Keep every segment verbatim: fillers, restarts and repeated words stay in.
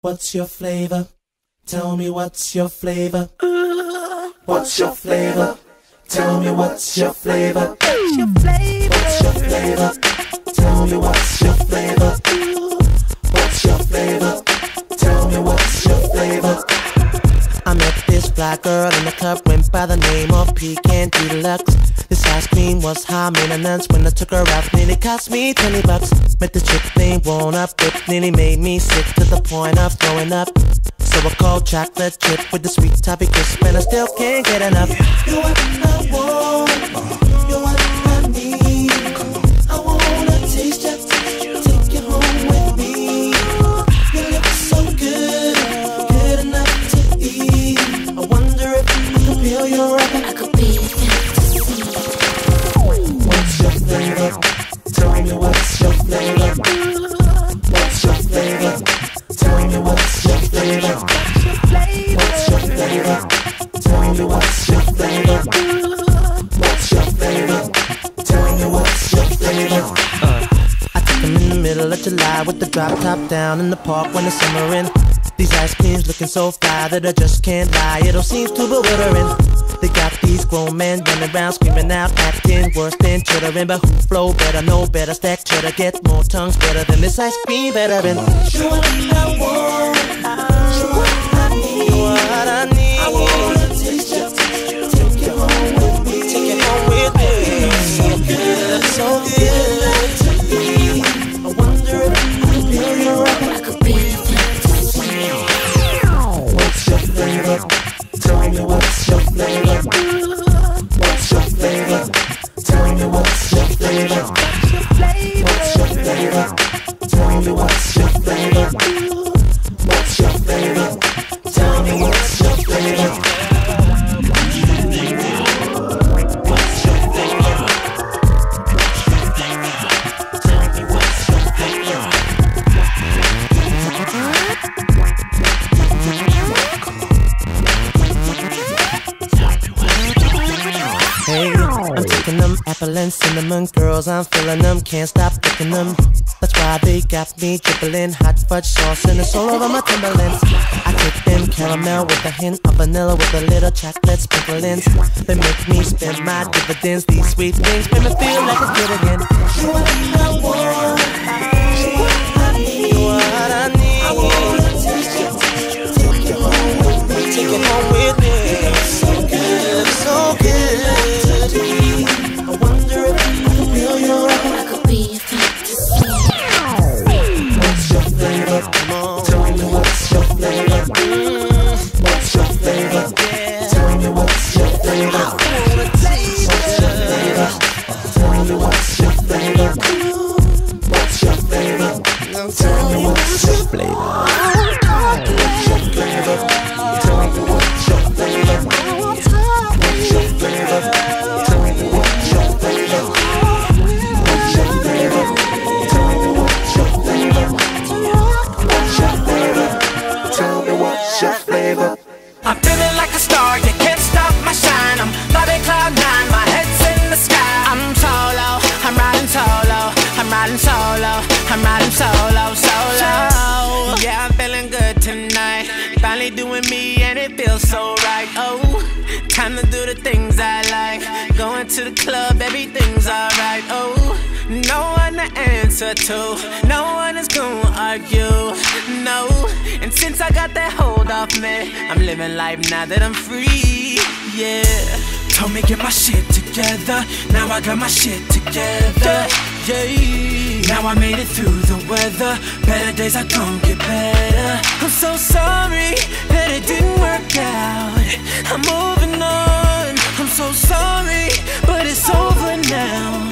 What's your flavor? Tell me what's your flavor. What's your flavor? Tell me what's your flavor. What's your flavor? What's your flavor? Tell me what's your flavor. What's your flavor? Tell me what's your flavor. I met this black girl in the club, went by the name of Pecan Deluxe. This ice cream was high maintenance. When I took her out, nearly cost me twenty bucks. Met the chick, thing worn up, it nearly made me sick to the point of throwing up. So I called chocolate chip with the sweet toffee crisp, and I still can't get enough. You know what I want, you know what I need. I wanna taste it, take you home with me. You look so good, good enough to eat. I wonder if I could peel your rubber, I could be a fantasy. What's your flavor? Tell me what's your flavor. What's your flavor? Tell me what's your flavor. What's your flavor? Tell me what's your flavor. What's your flavor? Tell me what's your flavor. Uh, I took them in the middle of July with the drop top down in the park when it's summerin'. These ice creams looking so fly that I just can't lie, it all seems too bewildering. They got these grown men running around, screaming out, acting worse than chittering. But who flow better, know better, stack cheddar, get more tongues better than this ice cream veteran. Show what I want, show what I need. What I need. I wanna taste you, take you home with me. Take it home with me. So good, so good. I wonder if I could feel your rock, I could be a fantasy. What's your flavor? Tell me what's your flavor. What's your flavor? Tell me what's your flavor. What's your flavor? Tell me what's your flavor. What's your flavor? Tell me what's your flavor. What's your flavor? Tell me what's your flavor. Hey, I'm taking them apple and cinnamon girls, I'm feeling them, can't stop picking them. That's why they got me dribbling hot fudge sauce and it's all over my Timberlands. I kick them caramel with a hint of vanilla with a little chocolate sprinkling. They make me spend my dividends, these sweet things make me feel like a kid again. You what I want, you what I need. What I need. I wanna taste you, take you home with me. Take you home with me. It's so good, it's so good. The club, everything's alright. Oh, no one to answer to, no one is gonna argue. No, and since I got that hold off me, I'm living life now that I'm free. Yeah, told me get my shit together, now I got my shit together. Yeah, now I made it through the weather, better days are gonna get better. I'm so sorry that it didn't work out, I'm moving on. I'm so sorry, but it's over now,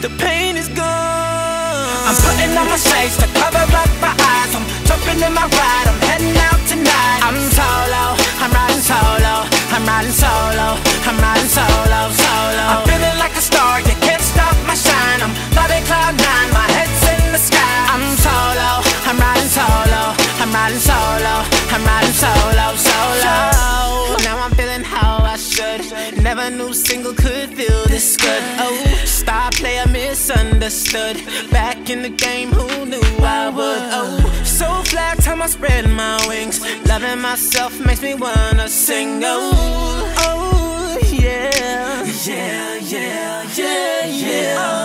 the pain is gone. I'm putting on my shades to cover up my eyes, I'm jumping in my ride, I'm heading out tonight. I'm solo, I'm riding solo, I'm riding solo, I'm riding solo, solo. I'm feeling like a star, you can't stop my shine, I'm loving cloud nine, my head's in the sky. I'm solo, I'm riding solo, I'm riding solo, I'm riding solo, solo. Now I'm feeling how I should, never knew single could feel this good. Oh, star player misunderstood, back in the game who knew I would. Oh, so fly, time I spread my wings. Loving myself makes me wanna sing. Oh, oh, yeah, yeah, yeah, yeah, yeah. Uh,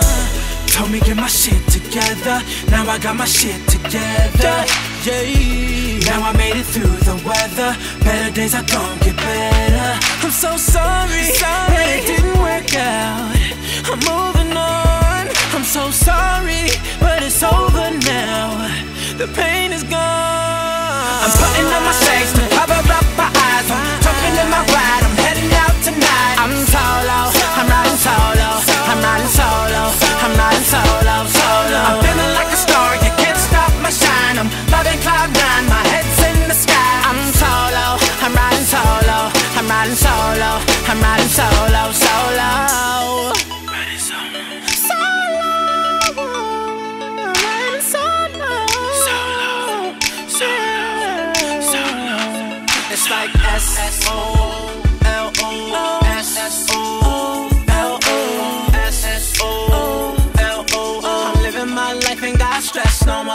told me get my shit together, now I got my shit together. Yeah, now I made it through the weather. Better days are gonna get better. I'm so sorry, sorry that it didn't work out. I'm moving on. I'm so sorry, but it's over now. The pain is gone. I'm putting on my shades to cover up my eyes. I'm jumping in my ride. I'm heading out tonight. I'm solo. I'm riding solo. I'm riding solo. I'm riding solo. Solo. I'm feeling like a star. You can't stop my shine. I'm loving cloud nine. My head's in the sky. I'm solo. I'm riding solo. I'm riding solo. I'm riding solo. Solo. It's like S O L O S S O L O S S O L O. I'm living my life, ain't got stress no more.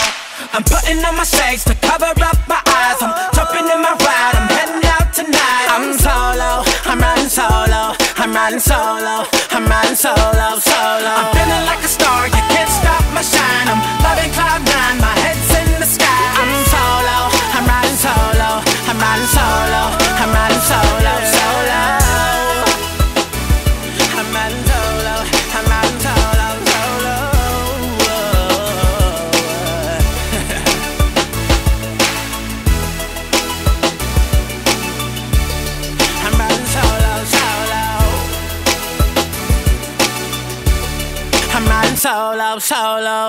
I'm putting on my shades to cover up my eyes. I'm jumping in my ride, I'm heading out tonight. I'm solo, I'm riding solo. I'm riding solo, I'm riding solo, solo. I'm feeling like a star, you can't stop my shine. I'm loving cloud nine, my head's in the sky. I'm solo, I'm riding solo. I'm riding solo, I'm riding solo, solo. I'm riding solo, I'm riding solo, solo. I'm riding solo, solo. I'm riding solo, solo.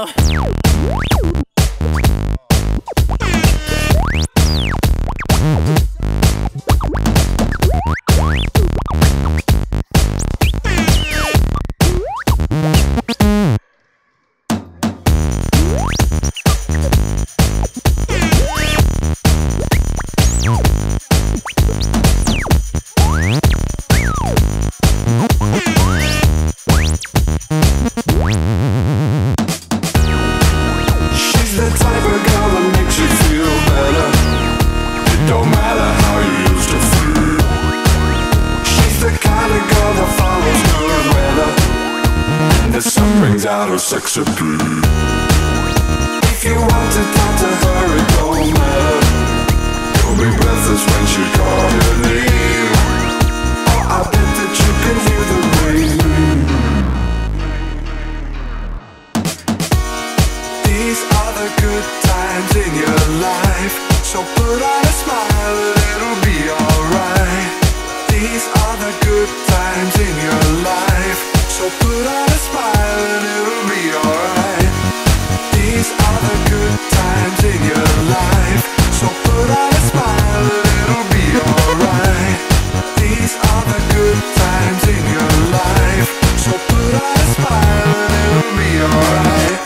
Sex appeal. If you want to talk to her, it don't matter. You'll be breathless when she calls your name. Oh, I bet that you can hear the rain. These are the good times in your life, so put on a smile and it'll be alright. These are the good times in your life, so put on a smile and it'll be alright. These are the good times in your life, so put out a smile and it'll be alright. These are the good times in your life, so put out a smile and it'll be alright.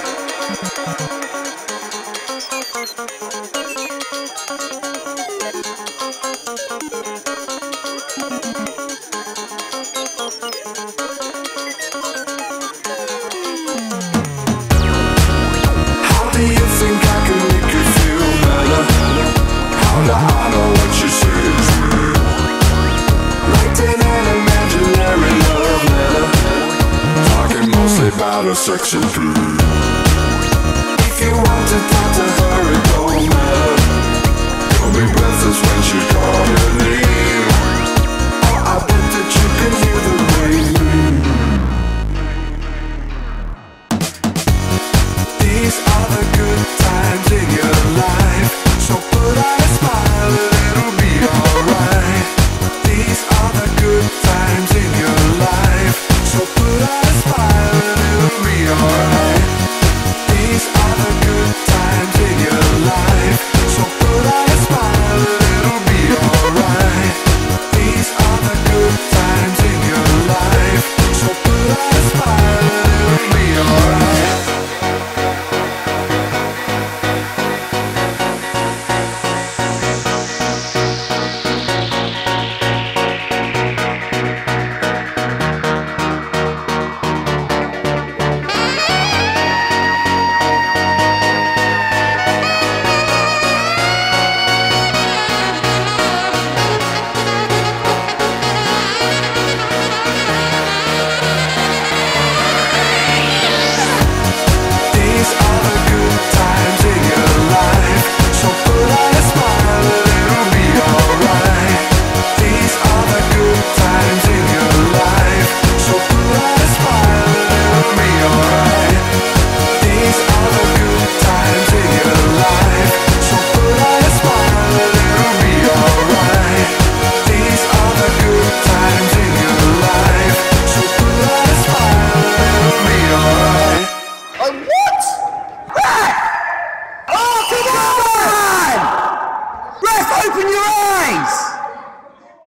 Section three. If you want to talk to